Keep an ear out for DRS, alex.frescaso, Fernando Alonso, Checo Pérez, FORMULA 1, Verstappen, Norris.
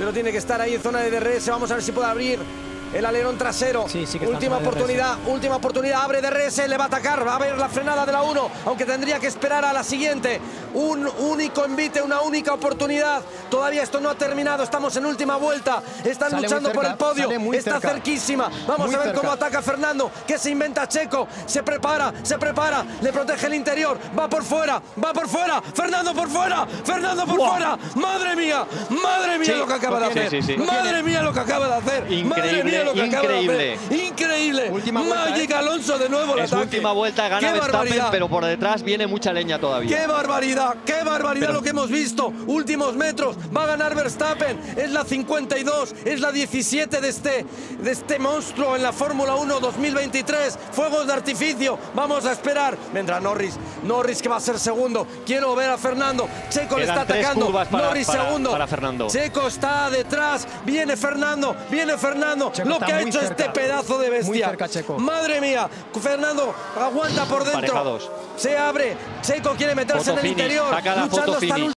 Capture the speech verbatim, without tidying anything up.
pero tiene que estar ahí en zona de D R S. Vamos a ver si puede abrir el alerón trasero. Sí, sí que última oportunidad, última oportunidad. Abre D R S, le va a atacar. Va a haber la frenada de la uno, aunque tendría que esperar a la siguiente. Un único envite, una única oportunidad. Todavía esto no ha terminado. Estamos en última vuelta. Están sale luchando cerca, por el podio. Está cerca. cerquísima. Vamos muy a ver cerca. Cómo ataca Fernando. Que se inventa Checo. Se prepara, se prepara. Le protege el interior. Va por fuera, va por fuera. Fernando por fuera, Fernando por wow. fuera. Madre mía, madre mía sí, lo que acaba de hacer. Sí, sí, sí. Madre mía lo que acaba de hacer. Increíble. Lo que increíble, increíble. Última Magic vuelta, Alonso de nuevo la última vuelta gana Verstappen, pero por detrás viene mucha leña todavía. Qué barbaridad, qué barbaridad pero... lo que hemos visto. Últimos metros, va a ganar Verstappen. Es la cincuenta y dos, es la diecisiete de este de este monstruo en la Fórmula uno dos mil veintitrés. Fuegos de artificio. Vamos a esperar. Vendrá Norris, Norris que va a ser segundo. Quiero ver a Fernando. Checo Quedan le está atacando. Para, Norris para, segundo. Para Fernando. Checo está detrás. Viene Fernando, viene Fernando. Checo. Lo que ha hecho cerca. Este pedazo de bestia. Cerca, Checo. Madre mía, Fernando aguanta por dentro. Parejados. Se abre. Checo quiere meterse foto en el finish. Interior. Luchando hasta el último.